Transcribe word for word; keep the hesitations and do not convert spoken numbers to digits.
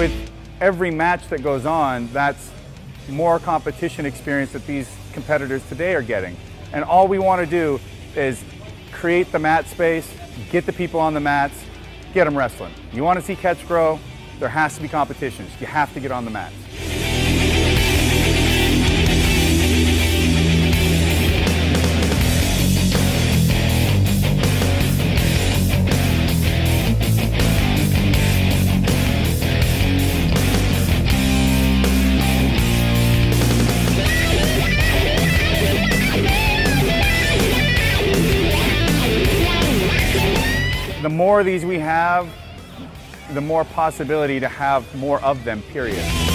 with every match that goes on, that's more competition experience that these competitors today are getting. And all we want to do is create the mat space, get the people on the mats, get them wrestling. You want to see catch grow, there has to be competitions. You have to get on the mats. The more of these we have, the more possibility to have more of them, period.